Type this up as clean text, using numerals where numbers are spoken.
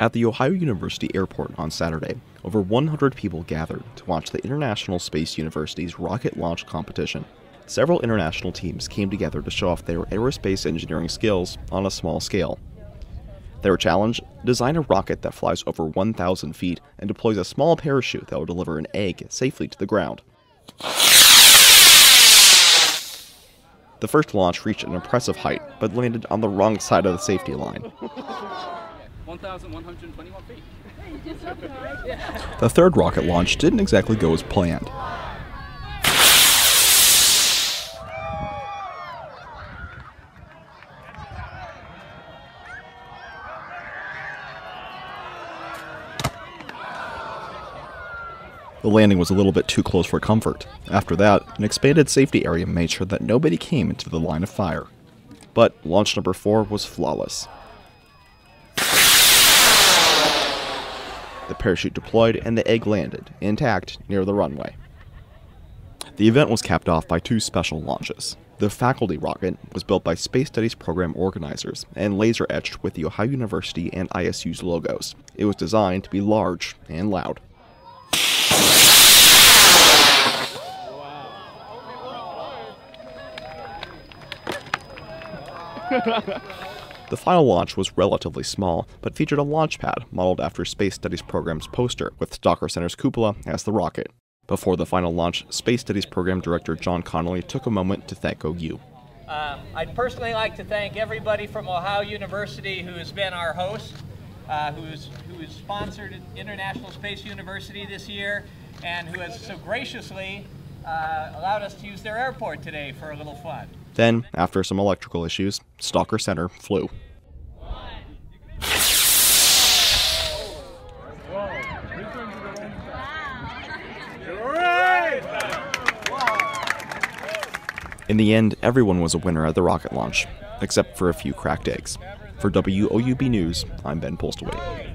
At the Ohio University Airport on Saturday, over 100 people gathered to watch the International Space University's rocket launch competition. Several international teams came together to show off their aerospace engineering skills on a small scale. Their challenge: design a rocket that flies over 1,000 feet and deploys a small parachute that will deliver an egg safely to the ground. The first launch reached an impressive height, but landed on the wrong side of the safety line. 1,121 feet. The third rocket launch didn't exactly go as planned. The landing was a little bit too close for comfort. After that, an expanded safety area made sure that nobody came into the line of fire. But launch number 4 was flawless. The parachute deployed and the egg landed, intact, near the runway. The event was capped off by 2 special launches. The faculty rocket was built by Space Studies Program organizers and laser etched with the Ohio University and ISU's logos. It was designed to be large and loud. The final launch was relatively small, but featured a launch pad modeled after Space Studies Program's poster, with Stocker Center's cupola as the rocket. Before the final launch, Space Studies Program Director John Connolly took a moment to thank OU. I'd personally like to thank everybody from Ohio University who has been our host, who has sponsored International Space University this year, and who has so graciously allowed us to use their airport today for a little fun. Then, after some electrical issues, Stocker Center flew. In the end, everyone was a winner at the rocket launch, except for a few cracked eggs. For WOUB News, I'm Ben Postlethwait.